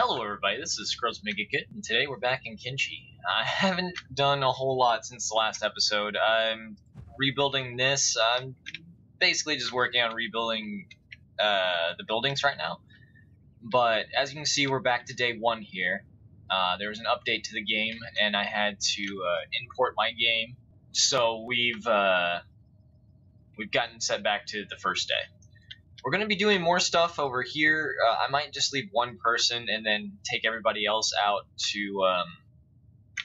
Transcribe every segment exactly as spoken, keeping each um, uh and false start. Hello everybody, this is Scrubs McGitgud, and today we're back in Kenshi. I haven't done a whole lot since the last episode. I'm rebuilding this. I'm basically just working on rebuilding uh, the buildings right now. But as you can see, we're back to day one here. Uh, there was an update to the game, and I had to uh, import my game. So we've, uh, we've gotten set back to the first day. We're going to be doing more stuff over here. Uh, I might just leave one person and then take everybody else out to... Um,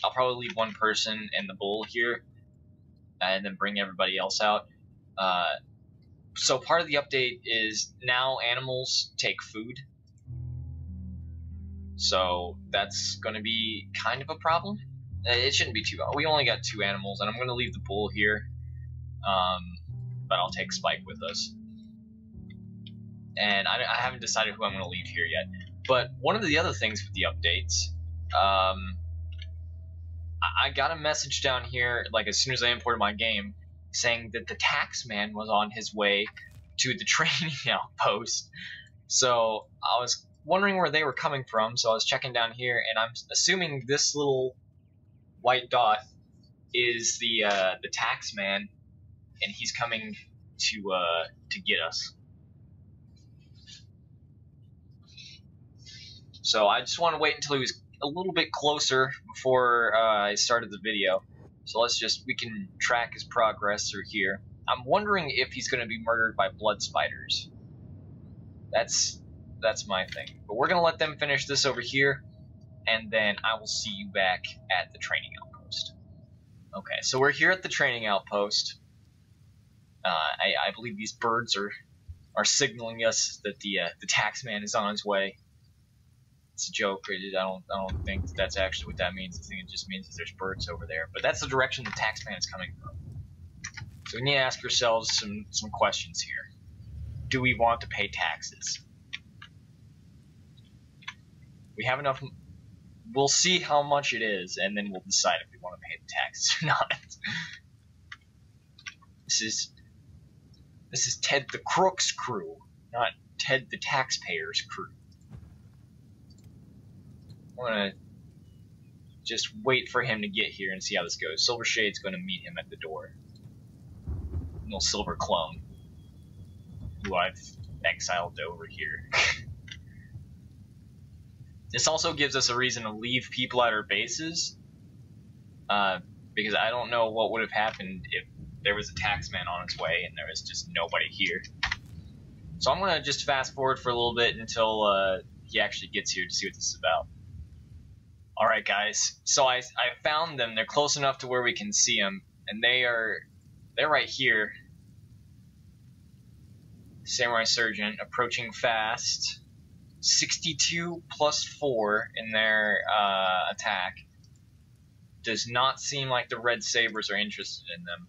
I'll probably leave one person and the bull here and then bring everybody else out. Uh, so part of the update is now animals take food. So that's going to be kind of a problem. It shouldn't be too bad. We only got two animals, and I'm going to leave the bull here. Um, but I'll take Spike with us. And I, I haven't decided who I'm going to leave here yet. But one of the other things with the updates, um, I, I got a message down here, like as soon as I imported my game, saying that the tax man was on his way to the training outpost. So I was wondering where they were coming from, so I was checking down here, and I'm assuming this little white dot is the uh, the tax man, and he's coming to uh, to get us. So I just want to wait until he was a little bit closer before uh, I started the video. So let's just, we can track his progress through here. I'm wondering if he's going to be murdered by blood spiders. That's, that's my thing. But we're going to let them finish this over here, and then I will see you back at the training outpost. Okay, so we're here at the training outpost. Uh, I, I believe these birds are, are signaling us that the, uh, the tax man is on his way. It's a joke. I don't, I don't think that that's actually what that means. I think it just means that there's birds over there. But that's the direction the tax man is coming from. So we need to ask ourselves some, some questions here. Do we want to pay taxes? We have enough... We'll see how much it is, and then we'll decide if we want to pay the taxes or not. This is... This is Ted the Crook's crew, not Ted the Taxpayer's crew. I'm going to just wait for him to get here and see how this goes. Silver Shade's going to meet him at the door. Little Silver Clone, who I've exiled over here. This also gives us a reason to leave people at our bases, uh, because I don't know what would have happened if there was a taxman on its way and there was just nobody here. So I'm going to just fast forward for a little bit until uh, he actually gets here to see what this is about. Alright guys, so I, I found them. They're close enough to where we can see them, and they are, they're right here. Samurai Surgeon, approaching fast. sixty-two plus four in their uh, attack. Does not seem like the Red Sabers are interested in them.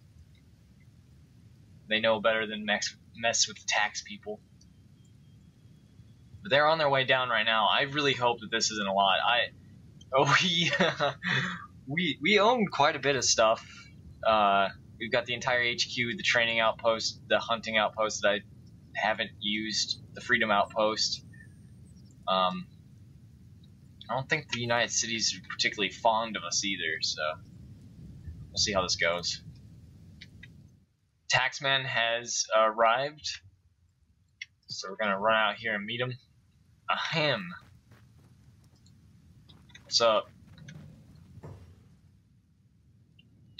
They know better than mess, mess with tax people. But they're on their way down right now. I really hope that this isn't a lot. I... Oh, we, uh, we we own quite a bit of stuff. Uh, we've got the entire H Q, the training outpost, the hunting outpost that I haven't used, the freedom outpost. Um, I don't think the United Cities are particularly fond of us either, so we'll see how this goes. Taxman has arrived, so we're going to run out here and meet him. Ahem. What's up?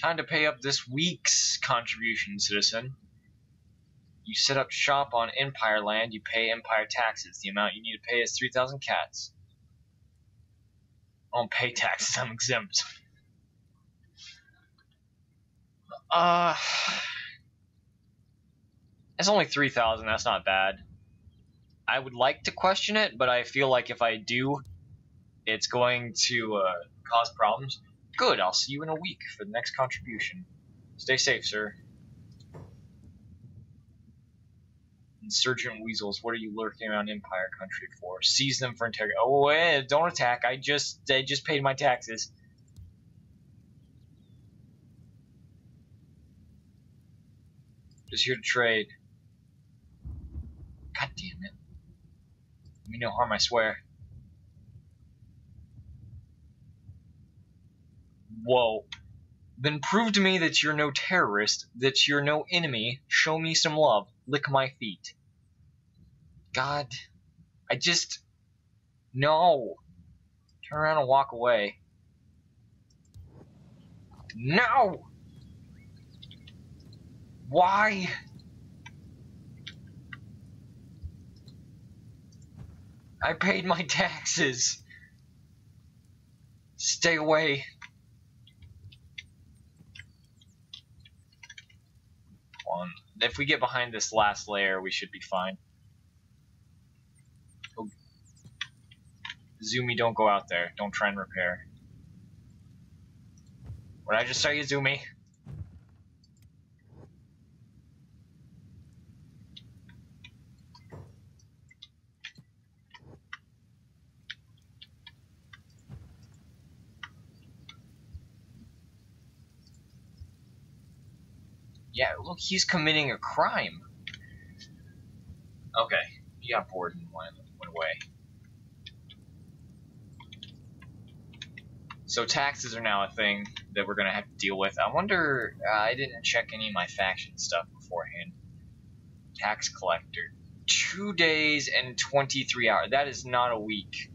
Time to pay up this week's contribution, citizen. You set up shop on Empire land, you pay Empire taxes. The amount you need to pay is three thousand cats. I don't pay taxes, I'm exempt. Uh, it's only three thousand, that's not bad. I would like to question it, but I feel like if I do... It's going to uh, cause problems. Good, I'll see you in a week for the next contribution. Stay safe, sir. Insurgent weasels, what are you lurking around Empire Country for? Seize them for integrity. Oh, eh, don't attack. I just, I just paid my taxes. Just here to trade. God damn it. Me no harm, I swear. whoa. Then prove to me that you're no terrorist, that you're no enemy, show me some love, lick my feet. God, I just... No! Turn around and walk away. No! Why? I paid my taxes. Stay away. One. If we get behind this last layer, we should be fine. Oh. Zumi, don't go out there. Don't try and repair. What did I just tell you, Zumi? Yeah, look, he's committing a crime. Okay, he got bored and went, went away. So taxes are now a thing that we're gonna have to deal with. I wonder, uh, I didn't check any of my faction stuff beforehand. Tax collector. Two days and twenty-three hours. That is not a week.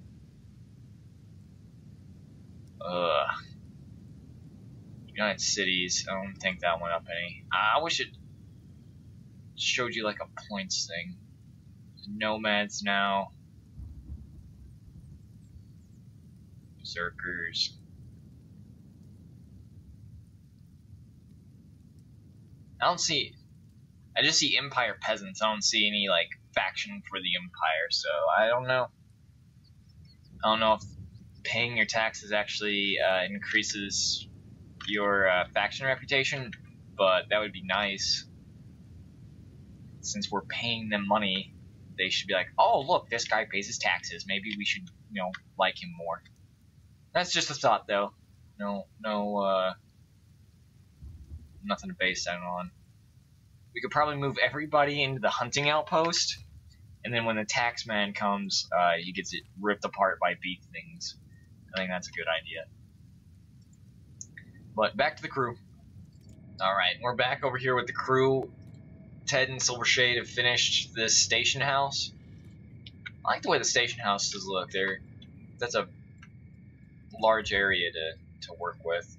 Ugh. United Cities, I don't think that went up any. I wish it showed you like a points thing. Nomads now. Berserkers. I don't see, I just see Empire Peasants. I don't see any like faction for the Empire, so I don't know. I don't know if paying your taxes actually uh, increases your uh, faction reputation, but that would be nice. Since we're paying them money, they should be like, oh, look, this guy pays his taxes. Maybe we should, you know, like him more. That's just a thought, though. No, no, uh, nothing to base that on. We could probably move everybody into the hunting outpost, and then when the tax man comes, uh, he gets it ripped apart by beak things. I think that's a good idea. But back to the crew. Alright, we're back over here with the crew. Ted and Silver Shade have finished this station house. I like the way the station houses look. They're, that's a large area to, to work with.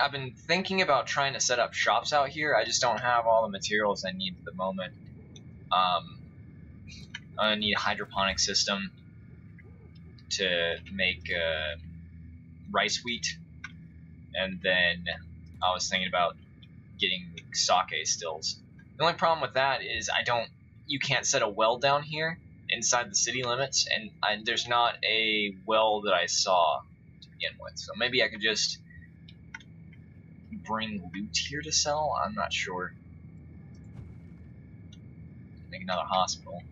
I've been thinking about trying to set up shops out here. I just don't have all the materials I need at the moment. Um, I need a hydroponic system to make uh, rice wheat, and then I was thinking about getting sake stills. The only problem with that is I don't, you can't set a well down here inside the city limits, and I, there's not a well that I saw to begin with, so maybe I could just bring loot here to sell? I'm not sure. Make another hospital.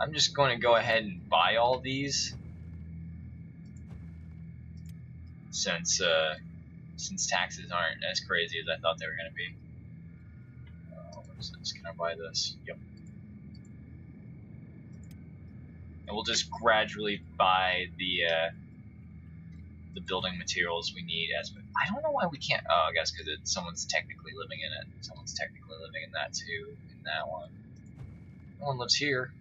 I'm just going to go ahead and buy all these, since uh, since taxes aren't as crazy as I thought they were going to be. Uh, what is this? Can I buy this? Yep. And we'll just gradually buy the uh, the building materials we need. As we, I don't know why we can't. Oh, I guess because someone's technically living in it. Someone's technically living in that too. In that one. No one lives here.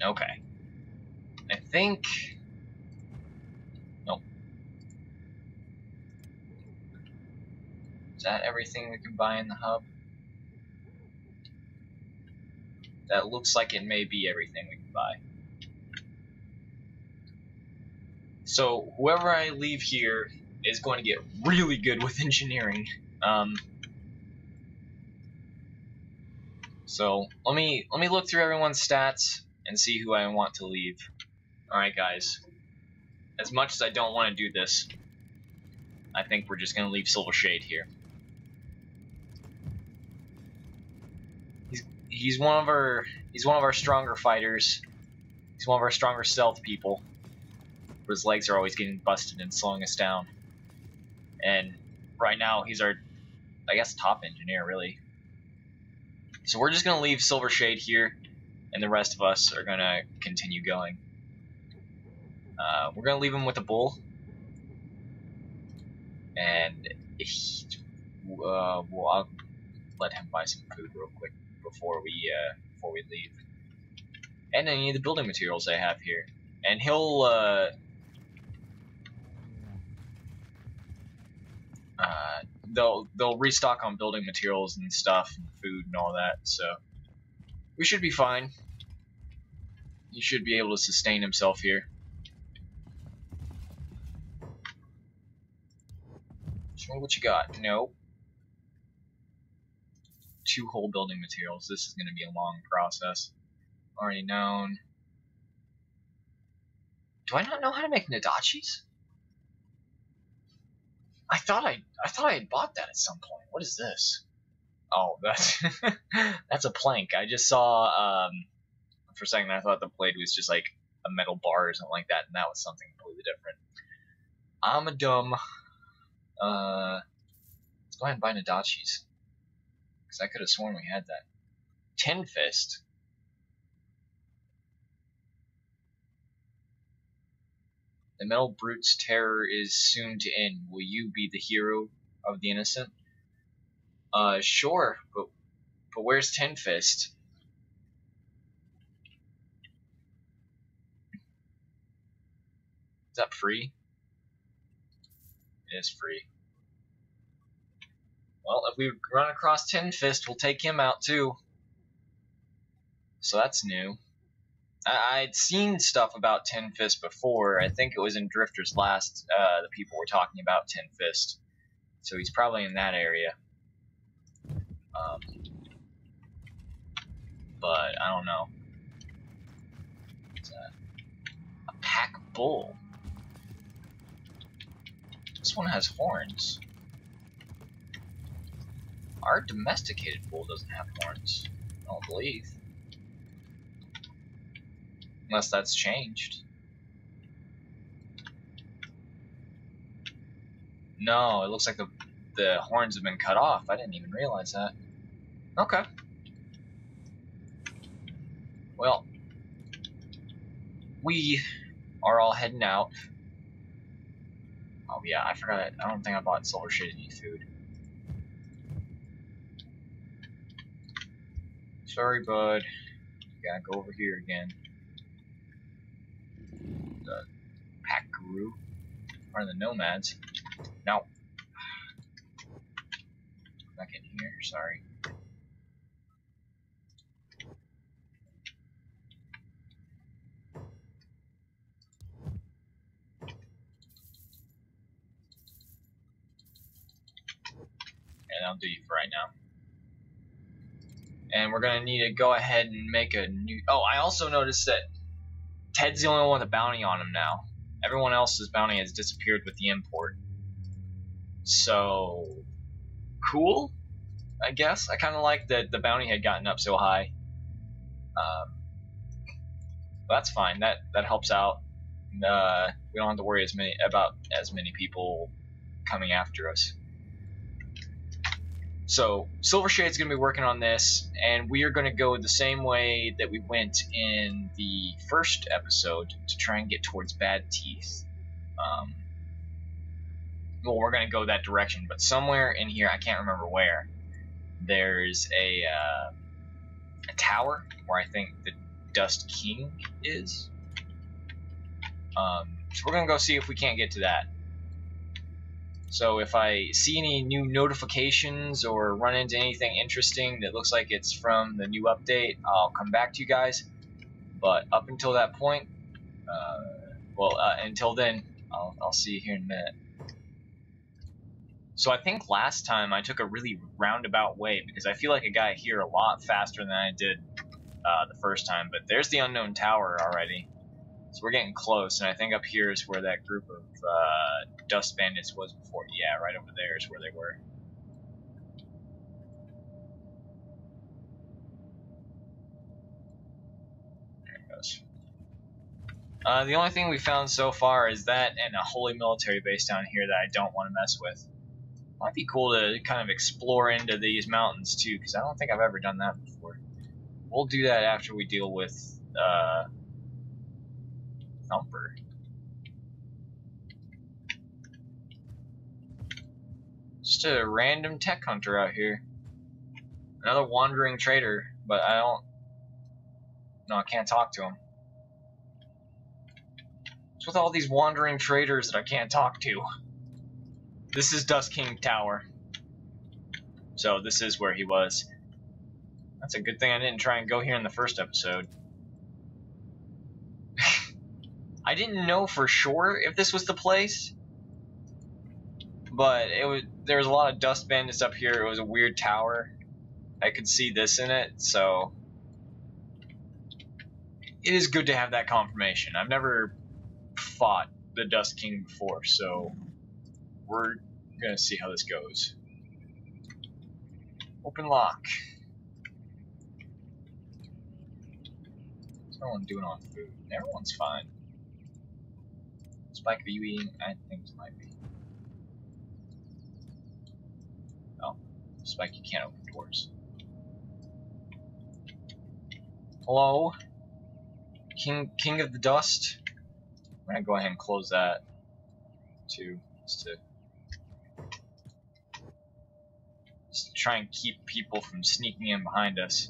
Okay. I think... Nope. Is that everything we can buy in the hub? That looks like it may be everything we can buy. So, whoever I leave here is going to get really good with engineering. Um... So, let me, let me look through everyone's stats and see who I want to leave. Alright guys, as much as I don't want to do this, I think we're just going to leave Silver Shade here. He's he's one of our he's one of our stronger fighters. He's one of our stronger stealth people. But his legs are always getting busted and slowing us down. And right now he's our, I guess, top engineer really. So we're just gonna leave Silver Shade here, and the rest of us are gonna continue going. Uh, we're gonna leave him with a bull, and he, uh, well, I'll let him buy some food real quick before we uh, before we leave, and any of the building materials I have here. And he'll uh, uh, they'll they'll restock on building materials and stuff and food and all that. So. We should be fine. He should be able to sustain himself here. Show me what you got. Nope. Two whole building materials. This is going to be a long process. Already known. Do I not know how to make Nidachis? I thought I I thought I had bought that at some point. What is this? Oh, that's that's a plank. I just saw um, for a second I thought the blade was just like a metal bar or something like that, and that was something completely different. I'm a dumb. Uh, let's go ahead and buy Nidachis, because I could have sworn we had that. Ten Fist. The metal brute's terror is soon to end. Will you be the hero of the innocent? Uh, sure, but but where's Ten Fist? Is that free? It is free. Well, if we run across Ten Fist, we'll take him out too. So that's new. I I'd seen stuff about Ten Fist before. I think it was in Drifter's Last. Uh, the people were talking about Ten Fist, so he's probably in that area. Um, but I don't know. What's that? A pack bull. This one has horns. Our domesticated bull doesn't have horns, I don't believe. Unless that's changed. No, it looks like the the horns have been cut off. I didn't even realize that. Okay. Well, we are all heading out. Oh yeah, I forgot. I don't think I bought Silver Shade any food. Sorry, bud. You gotta go over here again. The pack guru or the nomads. No. Back in here, sorry. And I'll do you for right now. And we're gonna need to go ahead and make a new. Oh, I also noticed that Ted's the only one with a bounty on him now. Everyone else's bounty has disappeared with the import. So. Cool, I guess. I kind of like that the bounty had gotten up so high. Um, that's fine. That that helps out. And, uh, we don't have to worry as many about as many people coming after us. So Silver Shade's gonna be working on this, and we are gonna go the same way that we went in the first episode to try and get towards Bad Teeth. Um, Well, we're gonna go that direction, but somewhere in here, I can't remember where, there's a, uh, a tower where I think the Dust King is. Um, so we're gonna go see if we can't get to that. So if I see any new notifications or run into anything interesting that looks like it's from the new update, I'll come back to you guys. But up until that point, uh, well, uh, until then, I'll, I'll see you here in a minute. So I think last time I took a really roundabout way because I feel like I got here a lot faster than I did uh, the first time. But there's the unknown tower already. So we're getting close, and I think up here is where that group of uh, dust bandits was before. Yeah, right over there is where they were. goes. Uh, the only thing we found so far is that and a holy military base down here that I don't want to mess with. Might be cool to kind of explore into these mountains too, because I don't think I've ever done that before. We'll do that after we deal with uh, Thumper. Just a random tech hunter out here. Another wandering trader, but I don't... No, I can't talk to him. What's with all these wandering traders that I can't talk to? This is Dust King Tower. So this is where he was. That's a good thing I didn't try and go here in the first episode. I didn't know for sure if this was the place, but it was, there was a lot of dust bandits up here. It was a weird tower. I could see this in it, so it is good to have that confirmation. I've never fought the Dust King before, so we're going to see how this goes. Open lock. What's everyone doing on food? Everyone's fine. Spike, are you eating? I think it might be. Oh, Spike, you can't open doors. Hello? King King of the Dust? I'm gonna go ahead and close that too, just to just to try and keep people from sneaking in behind us.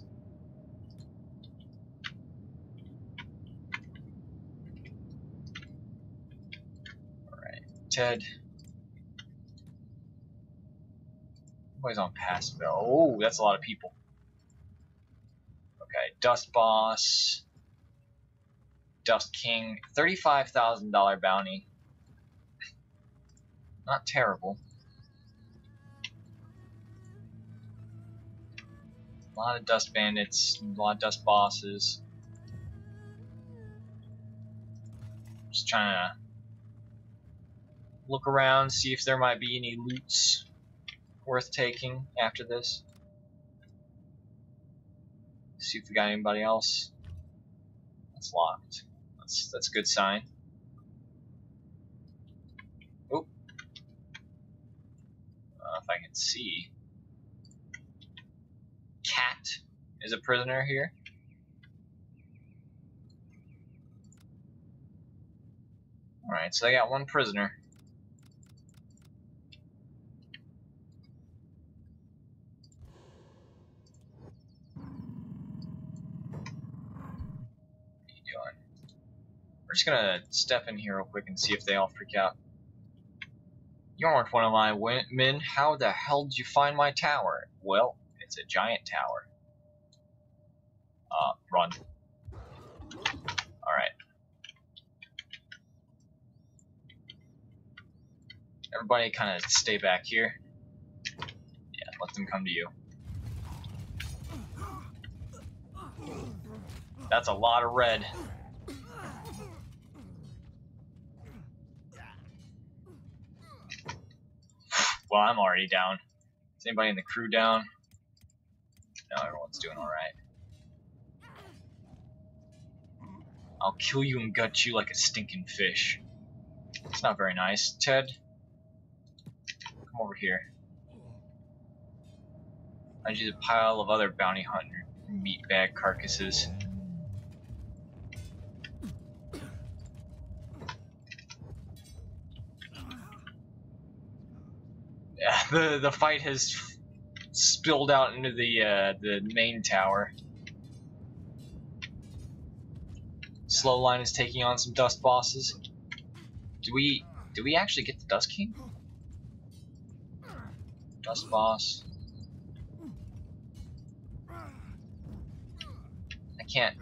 Alright, Ted. Everybody's on passive. Oh, that's a lot of people. Okay, Dust Boss. Dust King, thirty-five thousand dollar bounty. Not terrible. A lot of dust bandits, a lot of dust bosses. Just trying to look around, see if there might be any loots worth taking after this. See if we got anybody else. That's locked. That's a good sign. Oop. Uh, if I can see. Cat is a prisoner here. Alright, so they got one prisoner. We're just gonna step in here real quick and see if they all freak out. You aren't one of my men. How the hell did you find my tower? Well, it's a giant tower. Uh, run. Alright. Everybody kind of stay back here. Yeah, let them come to you. That's a lot of red. Well, I'm already down. Is anybody in the crew down? No, everyone's doing alright. I'll kill you and gut you like a stinking fish. It's not very nice. Ted, come over here. I just a pile of other bounty hunter meatbag carcasses. The the fight has spilled out into the uh, the main tower. Slow line is taking on some dust bosses. Do we do we actually get the Dust King? Dust boss. I can't.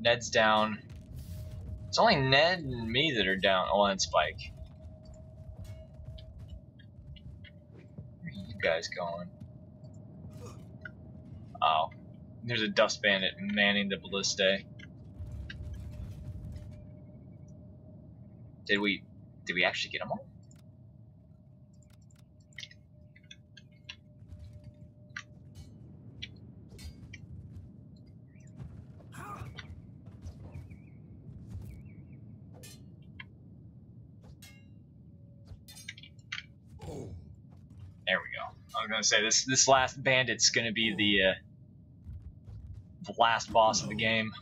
Ned's down. It's only Ned and me that are down. Oh, and Spike. Guys going. Oh. There's a dust bandit manning the ballista. Did we did we actually get them all? There we go. I was gonna say this this last bandit's gonna be the uh, the last boss of the game.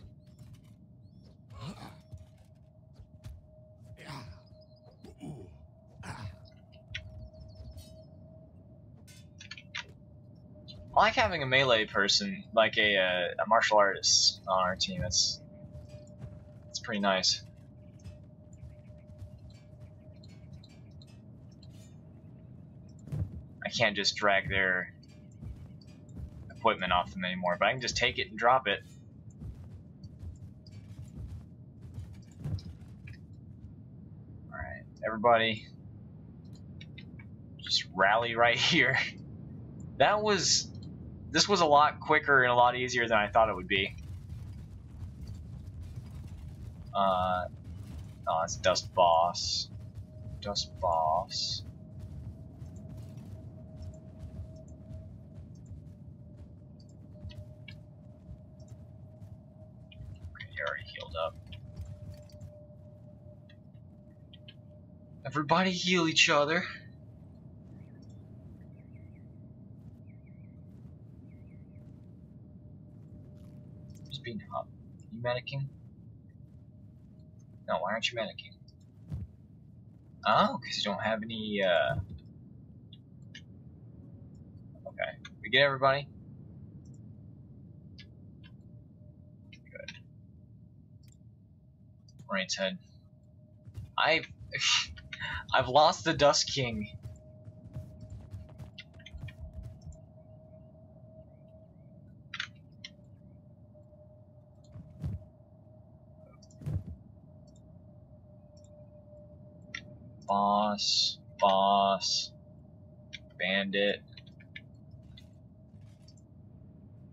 I like having a melee person, like a uh, a martial artist on our team. That's that's pretty nice. I can't just drag their equipment off them anymore, but I can just take it and drop it. All right, everybody, just rally right here. That was. This was a lot quicker and a lot easier than I thought it would be. Uh, oh, it's Dust Boss. Dust Boss. Okay, you're already healed up. Everybody heal each other. Being up. You medicing? No, why aren't you medicing? Oh, because you don't have any, uh... Okay. We get everybody? Good. Right, Ted. I... I've lost the Dust King. Boss, boss, bandit,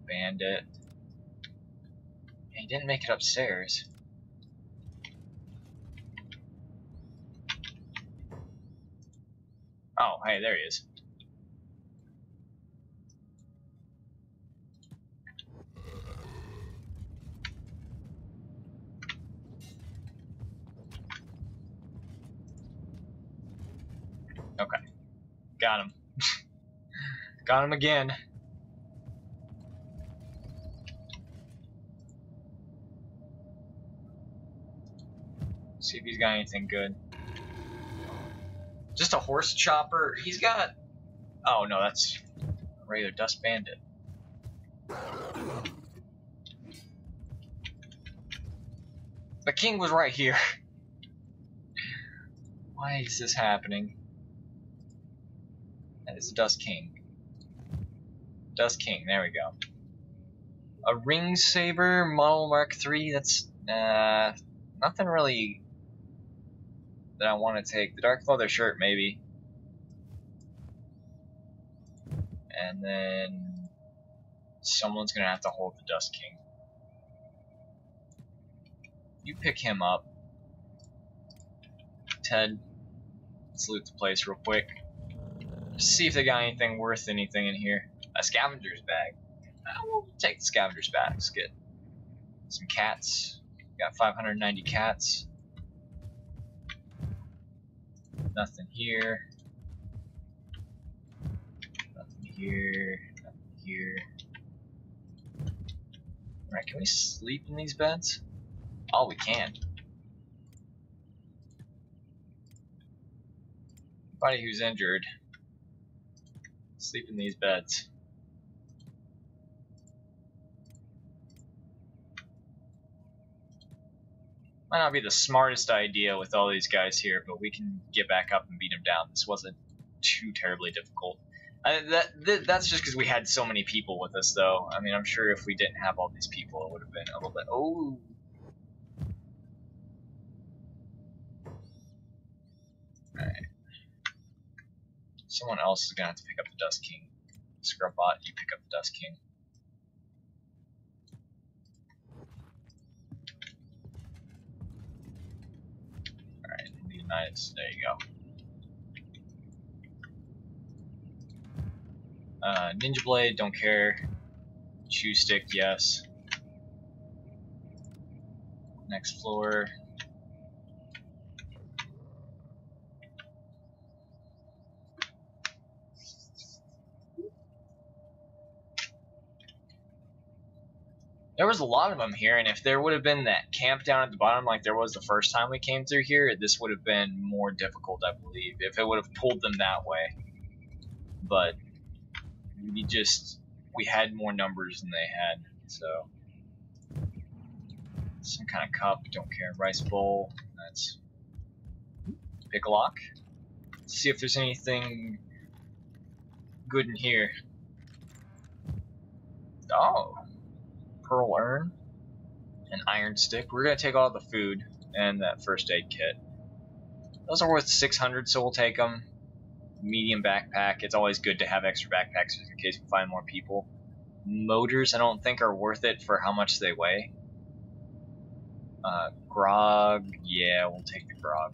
bandit. He didn't make it upstairs. Oh, hey, there he is. Got him. Got him again. See if he's got anything good. Just a horse chopper. He's got... Oh, no, that's a regular Dust Bandit. The king was right here. Why is this happening? It's Dust King. Dust King, there we go. A Ring Saber, Model Mark three, that's uh, nothing really that I want to take. The Dark Leather Shirt, maybe. And then someone's going to have to hold the Dust King. You pick him up. Ted, let's loot the place real quick. See if they got anything worth anything in here. A scavenger's bag. Oh, we'll take the scavenger's bag. It's good. Some cats. Got five hundred ninety cats. Nothing here. Nothing here. Nothing here. Alright, can we sleep in these beds? Oh, we can. Anybody who's injured. Sleep in these beds. Might not be the smartest idea with all these guys here, but we can get back up and beat them down. This wasn't too terribly difficult. I, that, that that's just because we had so many people with us, though. I mean, I'm sure if we didn't have all these people, it would have been a little bit... Oh! Alright. Someone else is gonna have to pick up the Dust King. Scrubbot, you pick up the Dust King. Alright, the United States, there you go. Uh, Ninja Blade, don't care. Chew Stick, yes. Next floor. There was a lot of them here, and if there would have been that camp down at the bottom like there was the first time we came through here, this would have been more difficult, I believe, if it would have pulled them that way. But we just, we had more numbers than they had, so. Some kind of cup, don't care. Rice bowl, that's pick a lock. Let's see if there's anything good in here. Oh, pearl urn, an iron stick. We're gonna take all the food and that first aid kit. Those are worth six hundred, so we'll take them. Medium backpack. It's always good to have extra backpacks just in case we find more people. Motors, I don't think are worth it for how much they weigh. Uh, grog, yeah, we'll take the grog.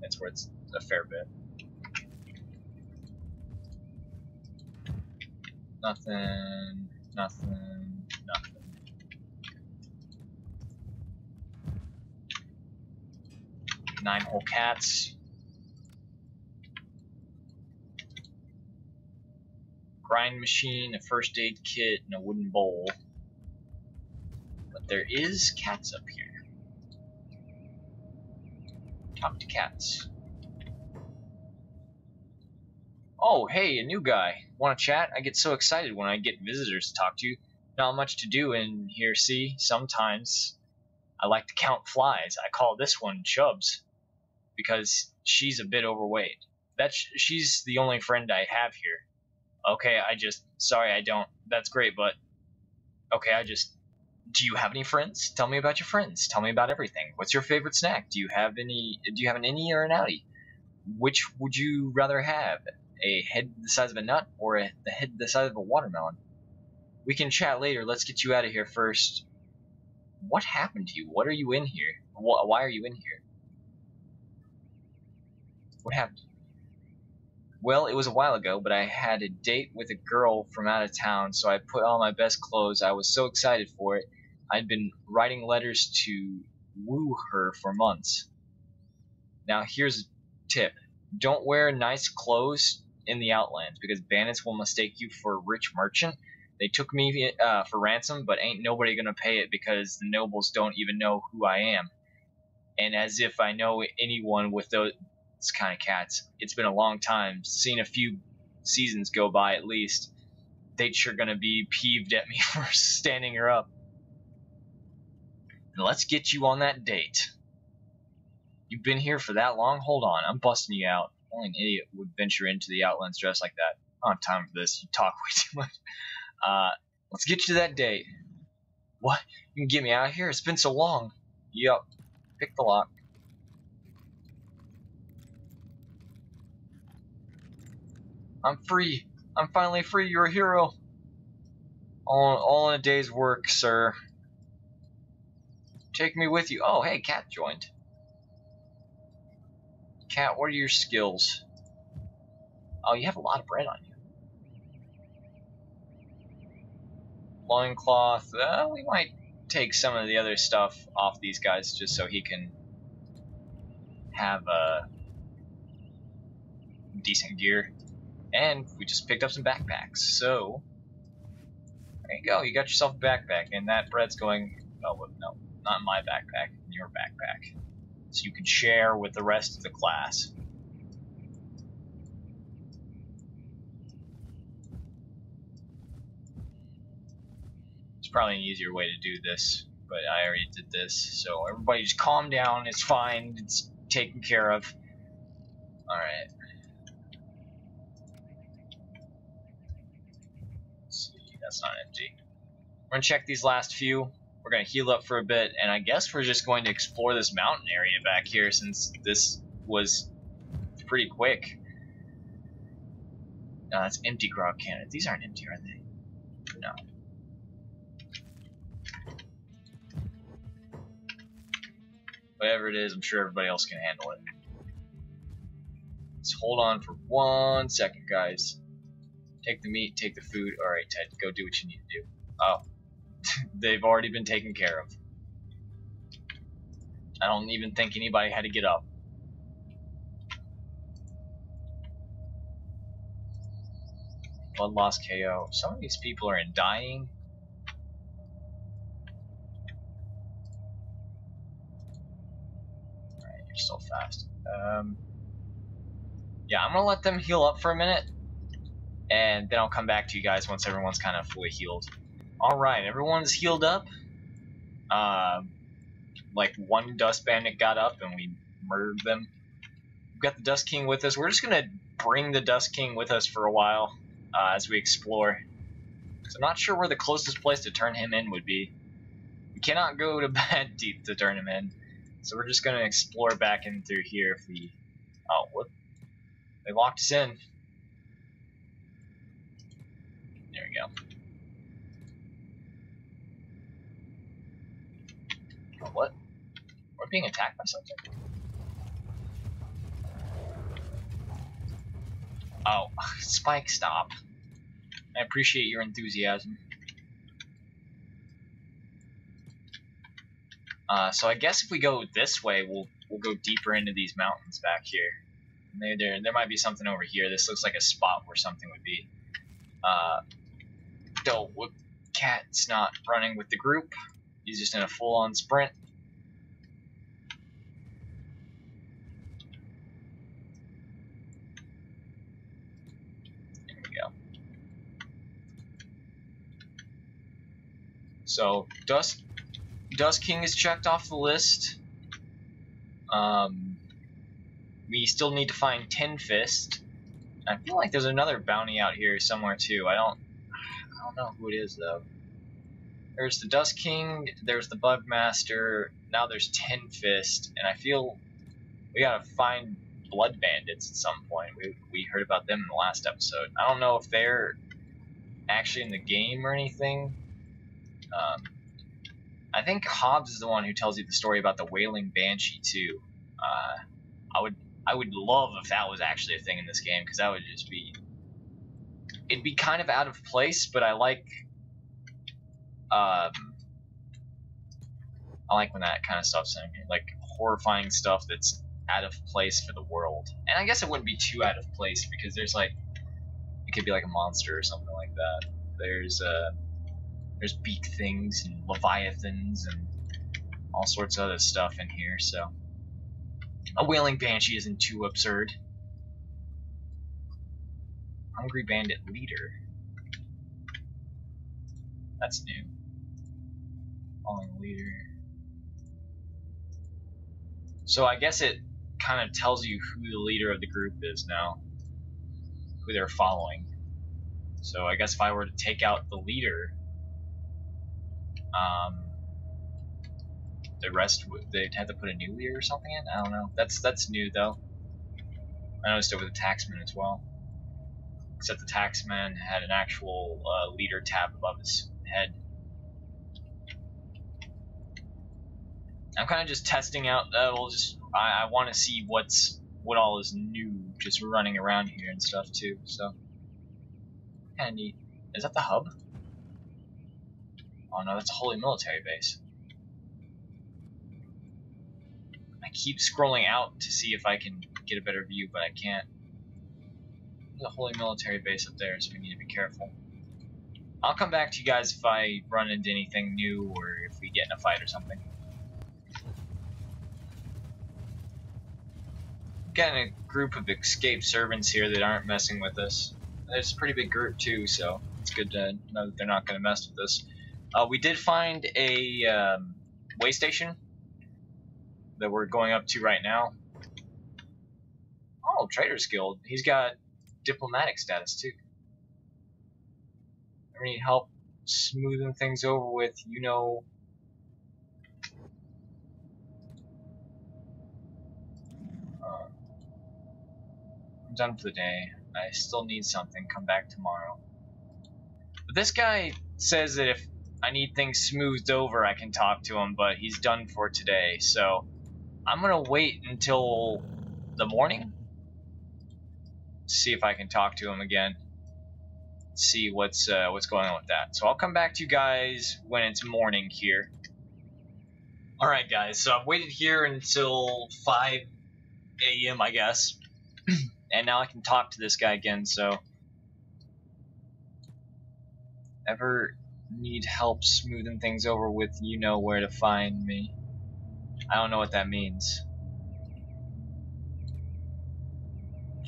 That's where it's a fair bit. Nothing, nothing, nothing. Nine whole cats. Grind machine, a first aid kit, and a wooden bowl. But there is cats up here. Talk to cats. Oh, hey, a new guy. Want to chat? I get so excited when I get visitors to talk to. Not much to do in here, see? Sometimes I like to count flies. I call this one Chubbs because she's a bit overweight. That's, she's the only friend I have here. Okay, I just... Sorry, I don't... That's great, but... Okay, I just... Do you have any friends? Tell me about your friends. Tell me about everything. What's your favorite snack? Do you have any? Do you have an innie or an outie? Which would you rather have? A head the size of a nut or a the head the size of a watermelon? We can chat later. Let's get you out of here first. What happened to you? What are you in here? Why are you in here? What happened? Well, it was a while ago, but I had a date with a girl from out of town, so I put on my best clothes. I was so excited for it. I'd been writing letters to woo her for months. Now, here's a tip. Don't wear nice clothes in the Outlands, because bandits will mistake you for a rich merchant. They took me uh, for ransom, but ain't nobody gonna pay it because the nobles don't even know who I am. And as if I know anyone with those... kind of cats. It's been a long time, seen a few seasons go by at least. They'd sure gonna be peeved at me for standing her up. And let's get you on that date. You've been here for that long? Hold on, I'm busting you out. Only an idiot would venture into the Outlands dressed like that. I don't have time for this. You talk way too much. Uh, let's get you to that date. What? You can get me out of here? It's been so long. Yep. Pick the lock. I'm free. I'm finally free. You're a hero. All, all in a day's work, sir. Take me with you. Oh, hey, Cat joined. Cat, what are your skills? Oh, you have a lot of bread on you. Loincloth. Uh, we might take some of the other stuff off these guys just so he can have uh, decent gear. And we just picked up some backpacks, so there you go. You got yourself a backpack, and that bread's going. Oh no, not my backpack, your backpack, so you can share with the rest of the class. It's probably an easier way to do this, but I already did this, so everybody just calm down. It's fine. It's taken care of. All right. That's not empty. We're gonna check these last few. We're gonna heal up for a bit, and I guess we're just going to explore this mountain area back here since this was pretty quick. No, that's empty grog cannons. These aren't empty, are they? No. Whatever it is, I'm sure everybody else can handle it. Just hold on for one second, guys. Take the meat, take the food. Alright, Ted, go do what you need to do. Oh. They've already been taken care of. I don't even think anybody had to get up. Blood loss K O. Some of these people are in dying. fast. Um, yeah, I'm gonna let them heal up for a minute, and then I'll come back to you guys once everyone's kind of fully healed. Alright, everyone's healed up. Uh, like, one Dust Bandit got up, and we murdered them. We've got the Dust King with us. We're just gonna bring the Dust King with us for a while uh, as we explore. So I'm not sure where the closest place to turn him in would be. We cannot go to Bad Teeth to turn him in. So we're just going to explore back in through here if we... Oh, what? They locked us in. There we go. Oh, what? We're being attacked by something. Oh, Spike, stop. I appreciate your enthusiasm. Uh, so I guess if we go this way, we'll we'll go deeper into these mountains back here. Maybe there there might be something over here. This looks like a spot where something would be. Uh, don't whoop. Cat's not running with the group. He's just in a full-on sprint. So Dust Dust King is checked off the list. Um, we still need to find Ten Fist. I feel like there's another bounty out here somewhere too. I don't I don't know who it is though. There's the Dust King, there's the Bugmaster, now there's Ten Fist, and I feel we gotta find Blood Bandits at some point. We we heard about them in the last episode. I don't know if they're actually in the game or anything. Um, I think Hobbs is the one who tells you the story about the Wailing Banshee too. Uh, I would I would love if that was actually a thing in this game, because that would just be... It'd be kind of out of place, but I like... Um, I like when that kind of stuff's in here, like horrifying stuff that's out of place for the world. And I guess it wouldn't be too out of place, because there's like... It could be like a monster or something like that. There's uh There's beak things and leviathans and all sorts of other stuff in here, so a Wailing Banshee isn't too absurd. Hungry Bandit Leader. That's new. Falling Leader. So I guess it kind of tells you who the leader of the group is now, who they're following. So I guess if I were to take out the leader, Um, the rest would, they'd have to put a new leader or something in? I don't know. That's that's new though. I noticed it with the taxman as well. Except the taxman had an actual uh, leader tab above his head. I'm kind of just testing out. Uh, we'll just I, I want to see what's what all is new, just running around here and stuff too. So kind of neat. Is that the hub? Oh no, that's a holy military base. I keep scrolling out to see if I can get a better view, but I can't. There's a holy military base up there, so we need to be careful. I'll come back to you guys if I run into anything new or if we get in a fight or something. We've got a group of escaped servants here that aren't messing with us. It's a pretty big group too, so it's good to know that they're not going to mess with us. Uh, we did find a um, way station that we're going up to right now. Oh, Traders Guild. He's got diplomatic status too. I need help smoothing things over with, you know. Uh, I'm done for the day. I still need something. Come back tomorrow. But this guy says that if I need things smoothed over, I can talk to him, but he's done for today, so I'm gonna wait until the morning, see if I can talk to him again, see what's uh, what's going on with that. So I'll come back to you guys when it's morning here. Alright guys, so I've waited here until five A M I guess, and now I can talk to this guy again, so ever need help smoothing things over with, you know where to find me. I don't know what that means.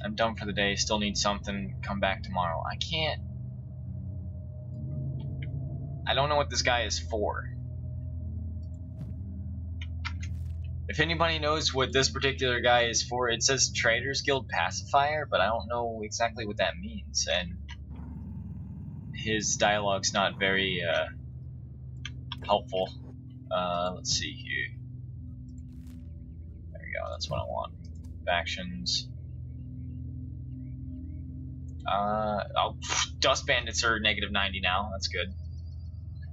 I'm done for the day, still need something, come back tomorrow. I can't... I don't know what this guy is for. If anybody knows what this particular guy is for, it says Traders Guild Pacifier, but I don't know exactly what that means, and his dialogue's not very uh, helpful. Uh, let's see here. There we go, that's what I want. Factions. Uh, oh, pff, Dust Bandits are negative ninety now, that's good.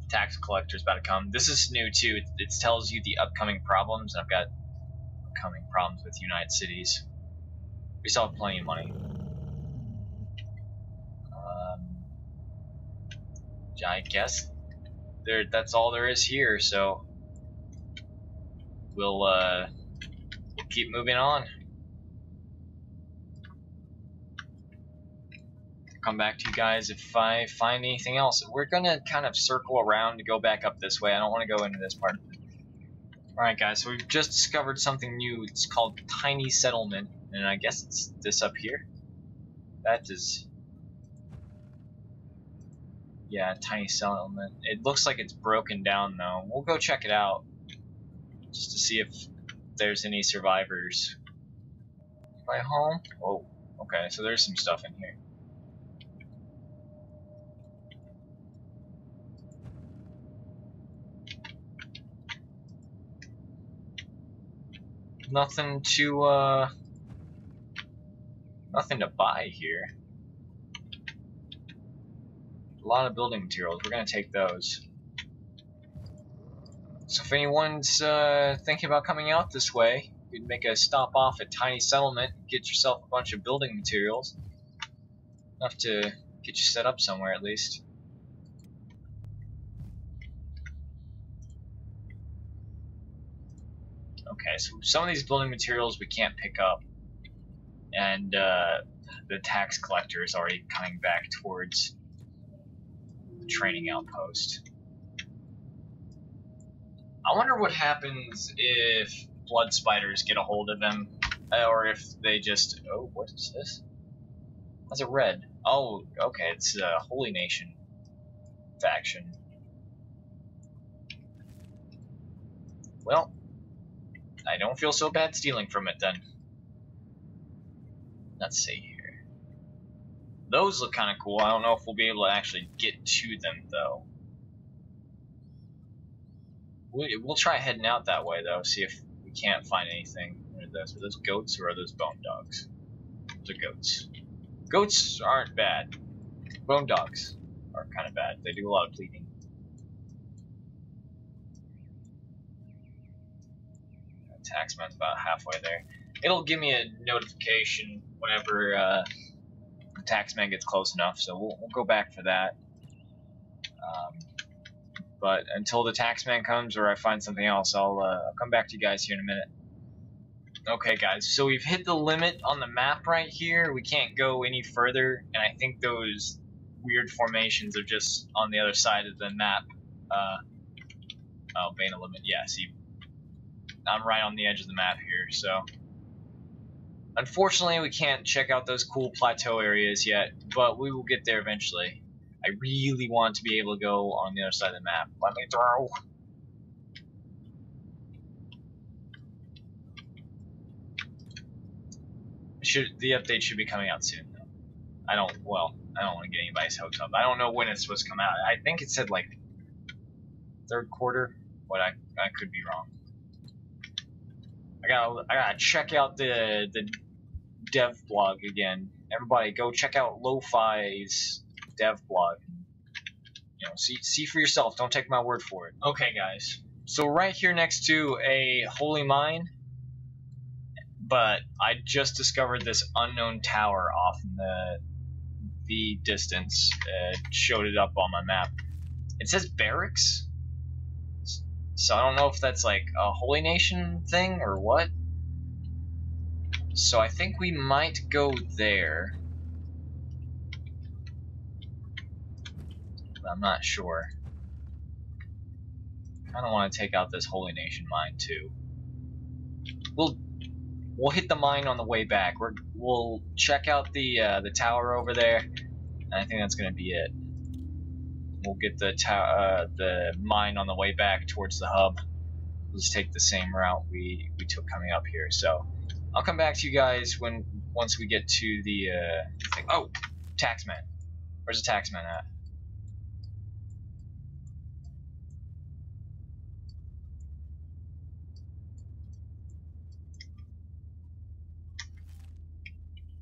Tax collector's about to come. This is new too. It, it tells you the upcoming problems, and I've got upcoming problems with United Cities. We still have plenty of money. Um, I guess there. That's all there is here. So we'll uh, we'll keep moving on. Come back to you guys if I find anything else. We're gonna kind of circle around to go back up this way. I don't want to go into this part. Alright guys, so we've just discovered something new. It's called Tiny Settlement, and I guess it's this up here. That is... yeah, Tiny Settlement. It looks like it's broken down though. We'll go check it out just to see if there's any survivors. My home? Oh, okay, so there's some stuff in here. Nothing to, uh, nothing to buy here. A lot of building materials. We're going to take those. So if anyone's, uh, thinking about coming out this way, you can make a stop off at Tiny Settlement and get yourself a bunch of building materials. Enough to get you set up somewhere, at least. Okay, so some of these building materials we can't pick up, and uh, the tax collector is already coming back towards the training outpost. I wonder what happens if blood spiders get a hold of them, or if they just... oh, what is this? That's a red. Oh, okay, it's a Holy Nation faction. Well... I don't feel so bad stealing from it, then. Let's see here. Those look kind of cool. I don't know if we'll be able to actually get to them, though. We'll try heading out that way, though, see if we can't find anything. Are those, are those goats, or are those bone dogs? Those are goats. Goats aren't bad. Bone dogs are kind of bad. They do a lot of bleeding. Taxman's about halfway there. It'll give me a notification whenever uh, the taxman gets close enough, so we'll, we'll go back for that. Um, but until the taxman comes or I find something else, I'll, uh, I'll come back to you guys here in a minute. Okay, guys, so we've hit the limit on the map right here. We can't go any further, and I think those weird formations are just on the other side of the map. Uh, oh, Bana Limit, yeah, see... I'm right on the edge of the map here, so... unfortunately, we can't check out those cool plateau areas yet, but we will get there eventually. I really want to be able to go on the other side of the map. Let me throw! Should, the update should be coming out soon, though. I don't, well, I don't want to get anybody's hopes up. I don't know when it's supposed to come out. I think it said, like, third quarter, but I, I could be wrong. I gotta, I gotta check out the the dev blog again. Everybody, go check out Lo-Fi's dev blog. You know, see see for yourself. Don't take my word for it. Okay, guys. So right here next to a holy mine, but I just discovered this unknown tower off in the the distance. Uh, showed it up on my map. It says barracks. So I don't know if that's like a Holy Nation thing or what. So I think we might go there. But I'm not sure. I kind of want to take out this Holy Nation mine too. We'll We'll hit the mine on the way back. We're, we'll check out the uh, the tower over there, and I think that's gonna be it. We'll get the tower, uh, the mine on the way back towards the hub. We'll just take the same route we we took coming up here. So I'll come back to you guys when once we get to the uh, thing. Oh, taxman. Where's the taxman at?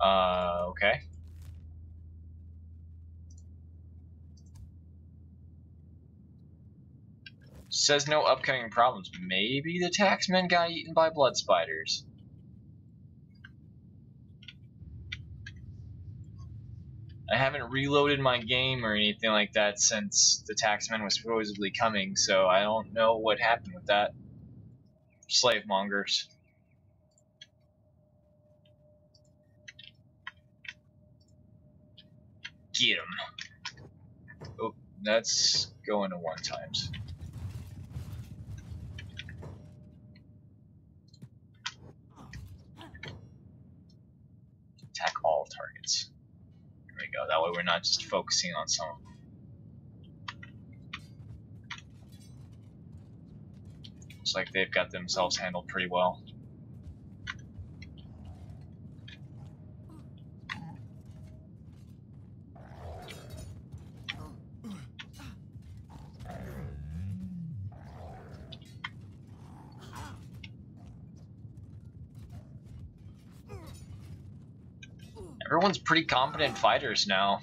Uh, okay. Says no upcoming problems. Maybe the taxman got eaten by blood spiders. I haven't reloaded my game or anything like that since the taxman was supposedly coming, so I don't know what happened with that. Slave mongers. Get him. Oh, that's going to one times. Attack all targets. There we go. That way we're not just focusing on some of them. Looks like they've got themselves handled pretty well. Everyone's pretty competent fighters now.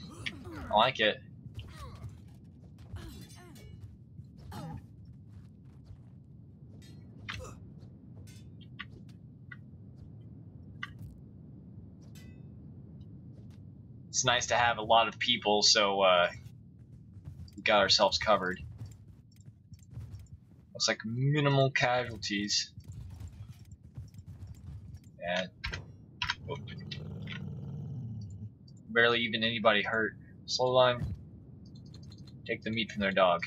I like it. It's nice to have a lot of people, so uh, we got ourselves covered. Looks like minimal casualties. And. Barely even anybody hurt. Slow line. Take the meat from their dog.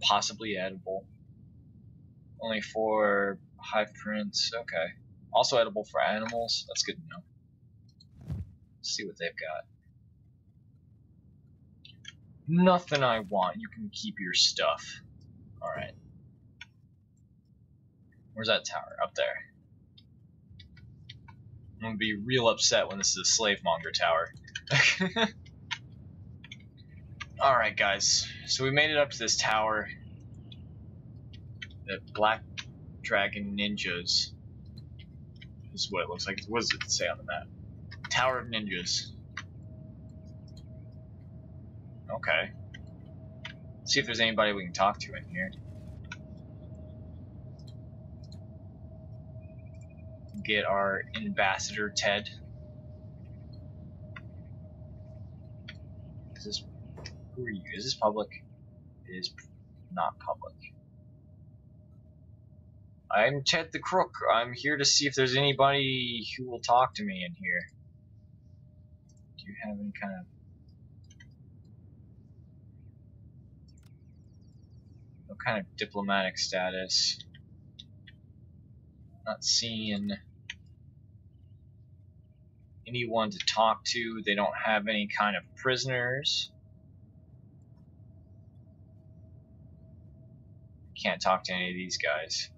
Possibly edible. Only for hive prints. Okay. Also edible for animals. That's good to know. Let's see what they've got. Nothing I want. You can keep your stuff. Alright. Where's that tower? Up there. I'm gonna be real upset when this is a slave monger tower. Alright guys, so we made it up to this tower. The Black Dragon Ninjas is what it looks like. What does it say on the map? Tower of Ninjas. Okay. Let's see if there's anybody we can talk to in here. Get our ambassador Ted. Is this who are you? Is this public? It is not public. I'm Ted the Crook. I'm here to see if there's anybody who will talk to me in here. Do you have any kind of? What kind of diplomatic status? Not seeing anyone to talk to. They don't have any kind of prisoners. Can't talk to any of these guys.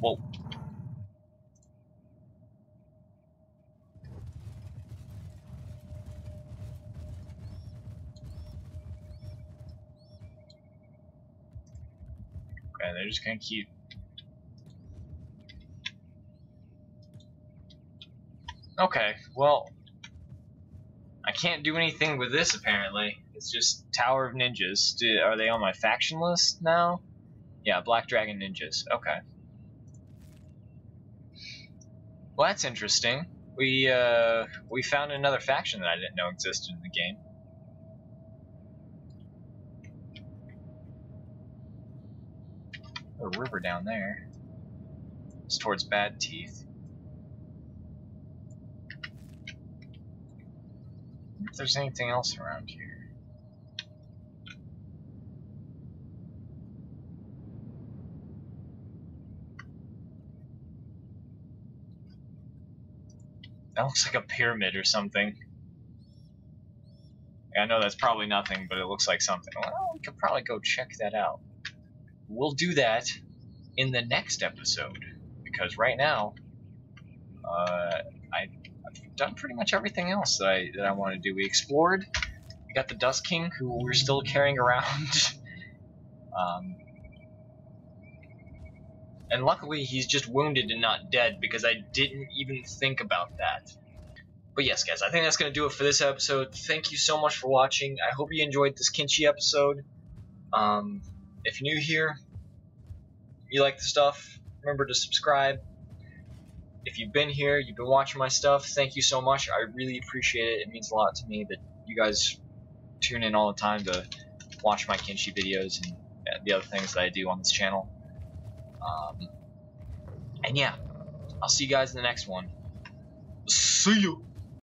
Whoa. And they're just gonna keep okay, well I can't do anything with this apparently. It's just Tower of Ninjas. Do, are they on my faction list now? Yeah, Black Dragon Ninjas. Okay. Well, that's interesting. We uh we found another faction that I didn't know existed in the game. A river down there. It's towards Bad Teeth. If there's anything else around here. That looks like a pyramid or something. I know that's probably nothing, but it looks like something. Well, we could probably go check that out. We'll do that in the next episode, because right now, uh, I, I've done pretty much everything else that I, that I want to do. We explored, we got the Dust King, who we're still carrying around. um, and luckily, he's just wounded and not dead, because I didn't even think about that. But yes, guys, I think that's going to do it for this episode. Thank you so much for watching. I hope you enjoyed this Kenshi episode. Um, if you're new here, you like the stuff, remember to subscribe. If you've been here, you've been watching my stuff, thank you so much. I really appreciate it. It means a lot to me that you guys tune in all the time to watch my Kenshi videos and the other things that I do on this channel. Um, and yeah, I'll see you guys in the next one. See you!